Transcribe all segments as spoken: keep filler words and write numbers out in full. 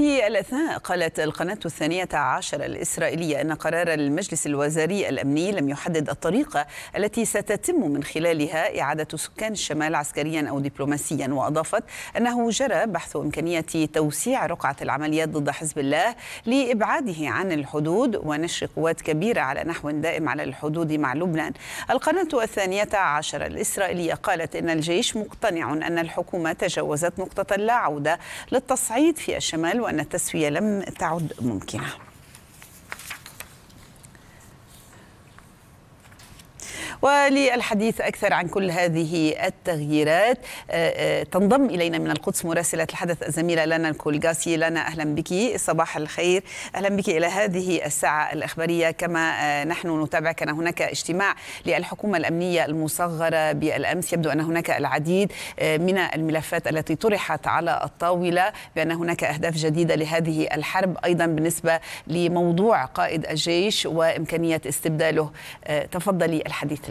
في الأثناء قالت القناة الثانية عشر الإسرائيلية أن قرار المجلس الوزاري الأمني لم يحدد الطريقة التي ستتم من خلالها إعادة سكان الشمال عسكريا أو دبلوماسيا، وأضافت أنه جرى بحث إمكانية توسيع رقعة العمليات ضد حزب الله لإبعاده عن الحدود ونشر قوات كبيرة على نحو دائم على الحدود مع لبنان. القناة الثانية عشر الإسرائيلية قالت إن الجيش مقتنع أن الحكومة تجاوزت نقطة لا عودة للتصعيد في الشمال وأن التسوية لم تعد ممكنة. وللحديث أكثر عن كل هذه التغييرات تنضم إلينا من القدس مراسلة الحدث الزميلة لنا الكولغاسي. لنا أهلا بك، صباح الخير، أهلا بك إلى هذه الساعة الإخبارية. كما نحن نتابع كان هناك اجتماع للحكومة الأمنية المصغرة بالأمس، يبدو أن هناك العديد من الملفات التي طرحت على الطاولة، بأن هناك أهداف جديدة لهذه الحرب، أيضا بالنسبة لموضوع قائد الجيش وإمكانية استبداله. تفضلي الحديث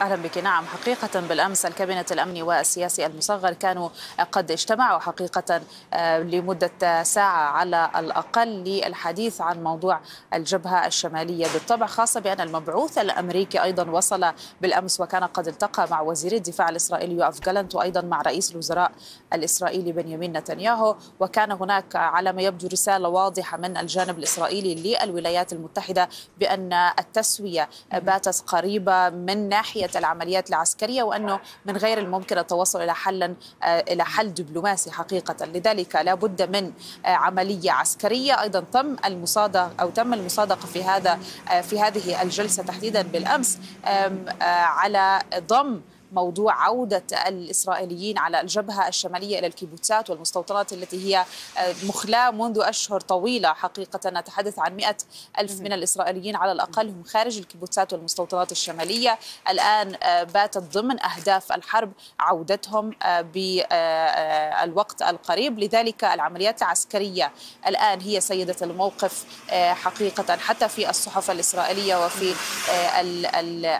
أهلا بك. نعم، حقيقة بالأمس الكابينة الأمني والسياسي المصغر كانوا قد اجتمعوا حقيقة لمدة ساعة على الأقل للحديث عن موضوع الجبهة الشمالية، بالطبع خاصة بأن المبعوث الأمريكي أيضا وصل بالأمس وكان قد التقى مع وزير الدفاع الإسرائيلي يوآف غالانت وأيضا مع رئيس الوزراء الإسرائيلي بنيامين نتنياهو، وكان هناك على ما يبدو رسالة واضحة من الجانب الإسرائيلي للولايات المتحدة بأن التسوية باتت قريبة من ناحية العمليات العسكرية، وأنه من غير الممكن التوصل إلى حل إلى حل دبلوماسي حقيقة، لذلك لا بد من عملية عسكرية. أيضا تم المصادقة أو تم المصادقة في هذا في هذه الجلسة تحديدا بالأمس على ضم موضوع عودة الإسرائيليين على الجبهة الشمالية إلى الكيبوتسات والمستوطنات التي هي مخلاة منذ أشهر طويلة حقيقة، نتحدث عن مئة ألف من الإسرائيليين على الأقل هم خارج الكيبوتسات والمستوطنات الشمالية، الآن باتت ضمن أهداف الحرب عودتهم بالوقت القريب، لذلك العمليات العسكرية الآن هي سيدة الموقف حقيقة حتى في الصحف الإسرائيلية وفي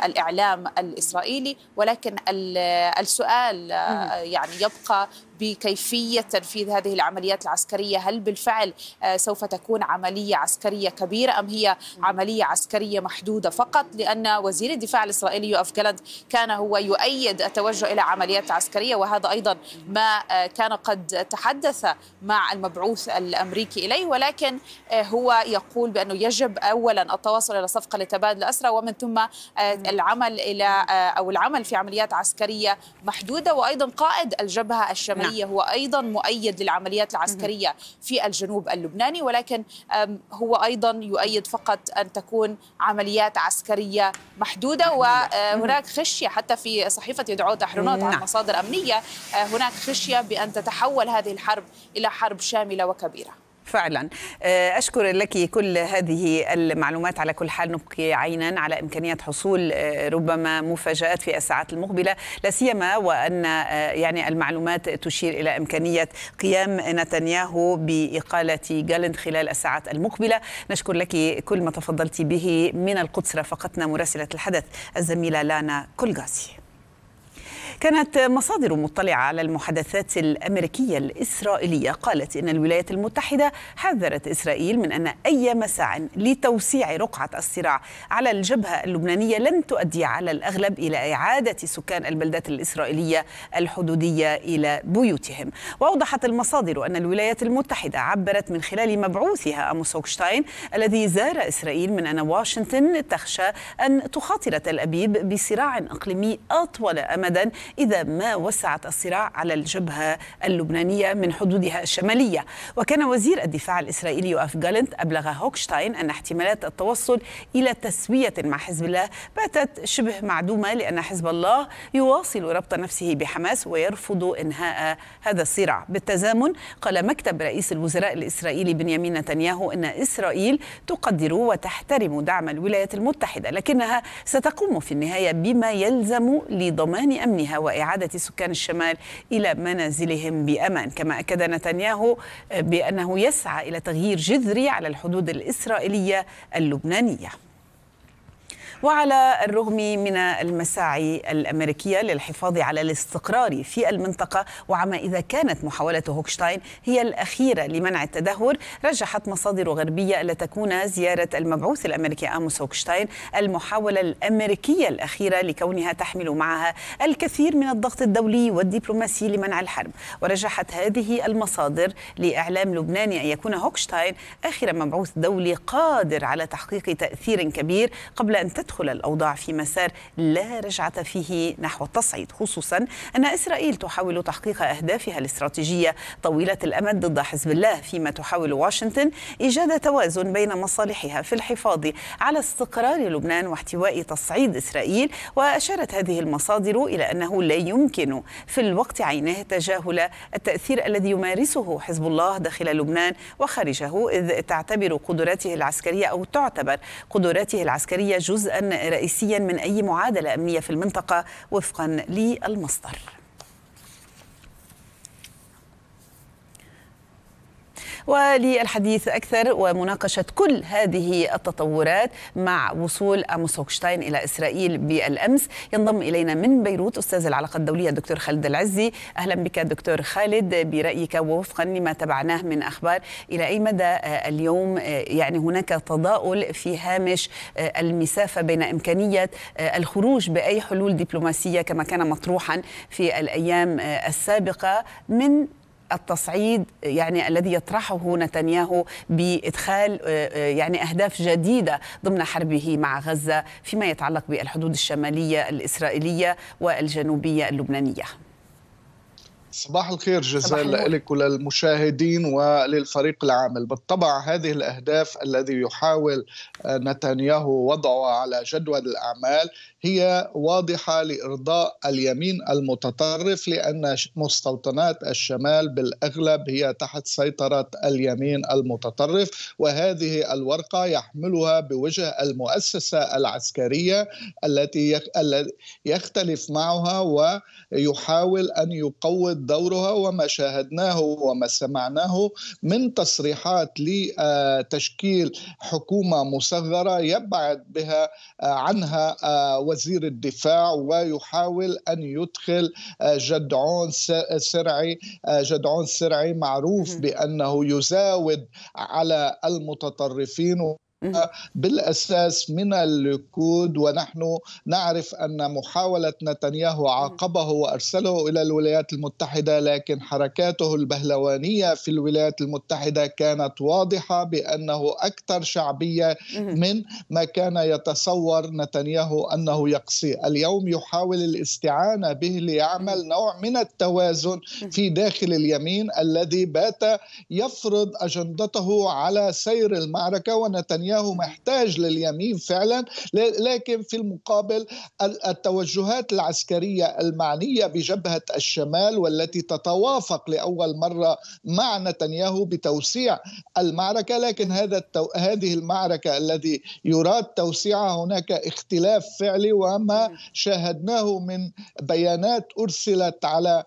الإعلام الإسرائيلي، ولكن السؤال يعني يبقى بكيفية تنفيذ هذه العمليات العسكرية. هل بالفعل سوف تكون عملية عسكرية كبيرة أم هي عملية عسكرية محدودة فقط؟ لأن وزير الدفاع الإسرائيلي يوآف غالانت كان هو يؤيد التوجه إلى عمليات عسكرية، وهذا أيضا ما كان قد تحدث مع المبعوث الأمريكي إليه، ولكن هو يقول بأنه يجب أولا التواصل إلى صفقة لتبادل الأسرى ومن ثم العمل إلى أو العمل في عمليات عسكرية محدودة. وأيضا قائد الجبهة الشمالية هو أيضا مؤيد للعمليات العسكرية في الجنوب اللبناني، ولكن هو أيضا يؤيد فقط أن تكون عمليات عسكرية محدودة. وهناك خشية حتى في صحيفة يدعوت أحرنوت عن مصادر أمنية، هناك خشية بأن تتحول هذه الحرب إلى حرب شاملة وكبيرة. فعلا أشكر لك كل هذه المعلومات. على كل حال نبقي عينا على إمكانية حصول ربما مفاجآت في الساعات المقبلة، لا سيما وأن يعني المعلومات تشير إلى إمكانية قيام نتنياهو بإقالة غالانت خلال الساعات المقبلة. نشكر لك كل ما تفضلت به. من القدس رافقتنا مراسلة الحدث الزميلة لانا كولغاسي. كانت مصادر مطلعة على المحادثات الأمريكية الإسرائيلية قالت إن الولايات المتحدة حذرت إسرائيل من أن أي مساع لتوسيع رقعة الصراع على الجبهة اللبنانية لن تؤدي على الأغلب إلى إعادة سكان البلدات الإسرائيلية الحدودية إلى بيوتهم. وأوضحت المصادر أن الولايات المتحدة عبرت من خلال مبعوثها أموس هوكشتاين الذي زار إسرائيل من أن واشنطن تخشى أن تخاطر تل أبيب بصراع إقليمي أطول أمدا إذا ما وسعت الصراع على الجبهة اللبنانية من حدودها الشمالية. وكان وزير الدفاع الإسرائيلي يوآف غالانت أبلغ هوكشتاين أن احتمالات التوصل إلى تسوية مع حزب الله باتت شبه معدومة، لأن حزب الله يواصل ربط نفسه بحماس ويرفض إنهاء هذا الصراع. بالتزامن قال مكتب رئيس الوزراء الإسرائيلي بنيامين نتنياهو أن إسرائيل تقدر وتحترم دعم الولايات المتحدة، لكنها ستقوم في النهاية بما يلزم لضمان أمنها وإعادة سكان الشمال إلى منازلهم بأمان. كما أكد نتنياهو بأنه يسعى إلى تغيير جذري على الحدود الإسرائيلية اللبنانية. وعلى الرغم من المساعي الأمريكية للحفاظ على الاستقرار في المنطقة، وعما إذا كانت محاولة هوكشتاين هي الأخيرة لمنع التدهور، رجحت مصادر غربية ألا تكون زيارة المبعوث الأمريكي آموس هوكشتاين المحاولة الأمريكية الأخيرة، لكونها تحمل معها الكثير من الضغط الدولي والدبلوماسي لمنع الحرب. ورجحت هذه المصادر لإعلام لبناني أن يكون هوكشتاين آخر مبعوث دولي قادر على تحقيق تأثير كبير قبل أن تدخل الأوضاع في مسار لا رجعة فيه نحو التصعيد، خصوصا أن إسرائيل تحاول تحقيق أهدافها الاستراتيجية طويلة الأمد ضد حزب الله، فيما تحاول واشنطن إيجاد توازن بين مصالحها في الحفاظ على استقرار لبنان واحتواء تصعيد إسرائيل. وأشارت هذه المصادر إلى أنه لا يمكن في الوقت عينه تجاهل التأثير الذي يمارسه حزب الله داخل لبنان وخارجه، إذ تعتبر قدراته العسكرية أو تعتبر قدراته العسكرية جزءا رئيسيا من أي معادلة أمنية في المنطقة وفقا للمصدر. وللحديث أكثر ومناقشة كل هذه التطورات مع وصول آموس هوكشتاين إلى إسرائيل بالأمس، ينضم إلينا من بيروت أستاذ العلاقة الدولية الدكتور خالد العزي. أهلا بك دكتور خالد. برأيك ووفقا لما تبعناه من أخبار، إلى أي مدى اليوم يعني هناك تضاؤل في هامش المسافة بين إمكانية الخروج بأي حلول دبلوماسية كما كان مطروحا في الأيام السابقة من التصعيد يعني الذي يطرحه نتنياهو بإدخال يعني أهداف جديدة ضمن حربه مع غزة فيما يتعلق بالحدود الشمالية الإسرائيلية والجنوبية اللبنانية؟ صباح الخير جزال لك وللمشاهدين وللفريق العامل. بالطبع هذه الأهداف الذي يحاول نتنياهو وضعها على جدول الأعمال هي واضحة لإرضاء اليمين المتطرف، لأن مستوطنات الشمال بالأغلب هي تحت سيطرة اليمين المتطرف، وهذه الورقة يحملها بوجه المؤسسة العسكرية التي يختلف معها ويحاول أن يقوض دورها. وما شاهدناه وما سمعناه من تصريحات لتشكيل حكومة مصغرة يبعد بها عنها وزير الدفاع، ويحاول أن يدخل جدعون سرعي جدعون سرعي معروف بأنه يزاود على المتطرفين بالأساس من الليكود. ونحن نعرف أن محاولة نتنياهو عاقبه وأرسله إلى الولايات المتحدة، لكن حركاته البهلوانية في الولايات المتحدة كانت واضحة بأنه أكثر شعبية من ما كان يتصور نتنياهو أنه يقصي. اليوم يحاول الاستعانة به ليعمل نوع من التوازن في داخل اليمين الذي بات يفرض أجندته على سير المعركة، ونتنياهو هو محتاج لليمين فعلا. لكن في المقابل التوجهات العسكرية المعنية بجبهة الشمال والتي تتوافق لأول مرة مع نتنياهو بتوسيع المعركة، لكن هذا التو... هذه المعركة التي يراد توسيعها هناك اختلاف فعلي. وما شاهدناه من بيانات أرسلت على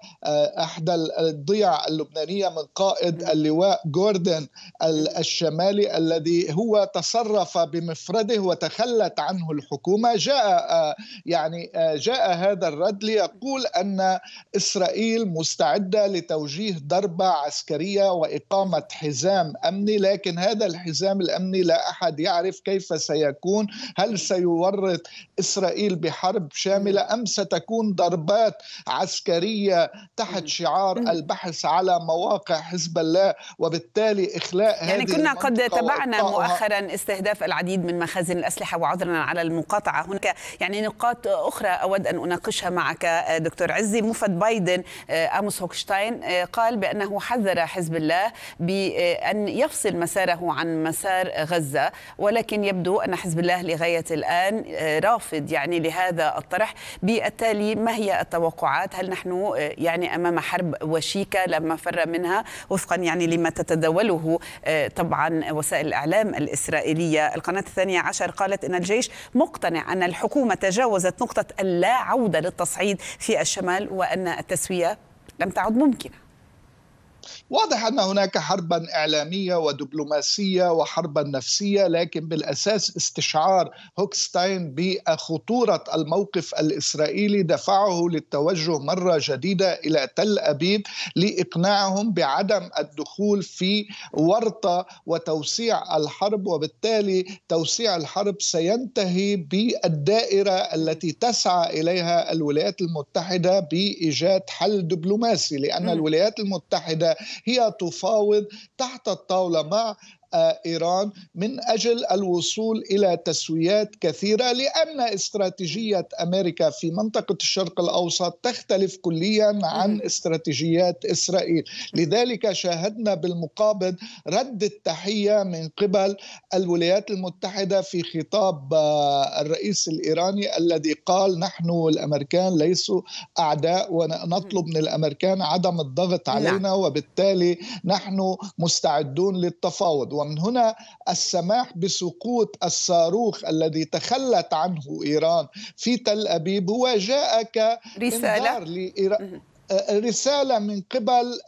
أحدى الضيع اللبنانية من قائد اللواء جوردن الشمالي الذي هو تصرف بمفرده وتخلت عنه الحكومة، جاء يعني جاء هذا الرد ليقول أن إسرائيل مستعدة لتوجيه ضربة عسكرية وإقامة حزام أمني، لكن هذا الحزام الأمني لا أحد يعرف كيف سيكون. هل سيورط إسرائيل بحرب شاملة أم ستكون ضربات عسكرية تحت شعار البحث على مواقع حزب الله وبالتالي إخلاء يعني هذه كنا قد تبعنا مؤخرا استهداف العديد من مخازن الأسلحة. وعذرا على المقاطعة، هناك يعني نقاط أخرى أود أن أناقشها معك دكتور عزي. مفد بايدن آموس هوكشتاين قال بأنه حذر حزب الله بأن يفصل مساره عن مسار غزة، ولكن يبدو أن حزب الله لغاية الآن رافض يعني لهذا الطرح. بالتالي ما هي التوقعات؟ هل نحن يعني أمام حرب وشيكة لما فر منها وفقا يعني لما تتداوله طبعا وسائل الإعلام الإسرائيلية الإسرائيلية. القناة الثانية عشر قالت أن الجيش مقتنع أن الحكومة تجاوزت نقطة اللا عودة للتصعيد في الشمال وأن التسوية لم تعد ممكنة. واضح أن هناك حربا إعلامية ودبلوماسية وحربا نفسية، لكن بالأساس استشعار هوكستاين بخطورة الموقف الإسرائيلي دفعه للتوجه مرة جديدة إلى تل أبيب لإقناعهم بعدم الدخول في ورطة وتوسيع الحرب، وبالتالي توسيع الحرب سينتهي بالدائرة التي تسعى إليها الولايات المتحدة بإيجاد حل دبلوماسي، لأن الولايات المتحدة هي تفاوض تحت الطاولة مع إيران من أجل الوصول إلى تسويات كثيرة، لأن استراتيجية أمريكا في منطقة الشرق الأوسط تختلف كليا عن استراتيجيات إسرائيل. لذلك شاهدنا بالمقابل رد التحية من قبل الولايات المتحدة في خطاب الرئيس الإيراني الذي قال نحن الأمريكان ليسوا أعداء ونطلب من الأمريكان عدم الضغط علينا، وبالتالي نحن مستعدون للتفاوض. ومن هنا السماح بسقوط الصاروخ الذي تخلت عنه إيران في تل أبيب هو جاء كإنذار لإيران، رسالة من قبل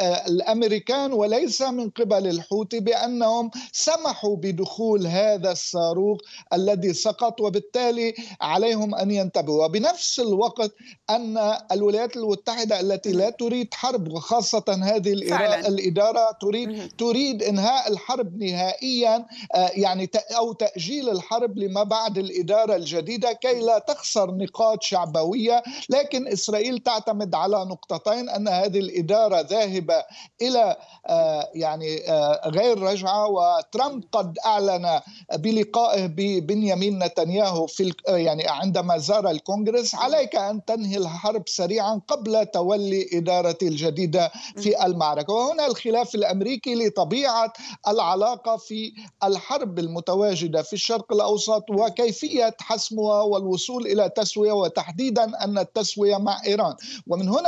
الأمريكان وليس من قبل الحوثي بأنهم سمحوا بدخول هذا الصاروخ الذي سقط، وبالتالي عليهم أن ينتبهوا. وبنفس الوقت أن الولايات المتحدة التي لا تريد حرب، وخاصة هذه الإدارة تريد تريد إنهاء الحرب نهائيا، يعني أو تأجيل الحرب لما بعد الإدارة الجديدة كي لا تخسر نقاط شعبوية، لكن إسرائيل تعتمد على نقطتين: أن هذه الإدارة ذاهبة إلى آه يعني آه غير رجعة، وترامب قد أعلن بلقائه ببنيامين نتنياهو في يعني عندما زار الكونغرس عليك أن تنهي الحرب سريعا قبل تولي إدارة الجديدة في المعركة. وهنا الخلاف الأمريكي لطبيعة العلاقة في الحرب المتواجدة في الشرق الأوسط وكيفية حسمها والوصول إلى تسوية، وتحديدا أن التسوية مع إيران. ومن هنا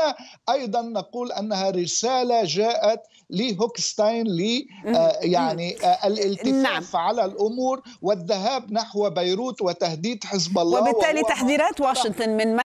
أيضا نقول أنها رسالة جاءت لهوكستاين لي آه يعني آه الالتفاف نعم. على الأمور والذهاب نحو بيروت وتهديد حزب الله، وبالتالي تحذيرات واشنطن من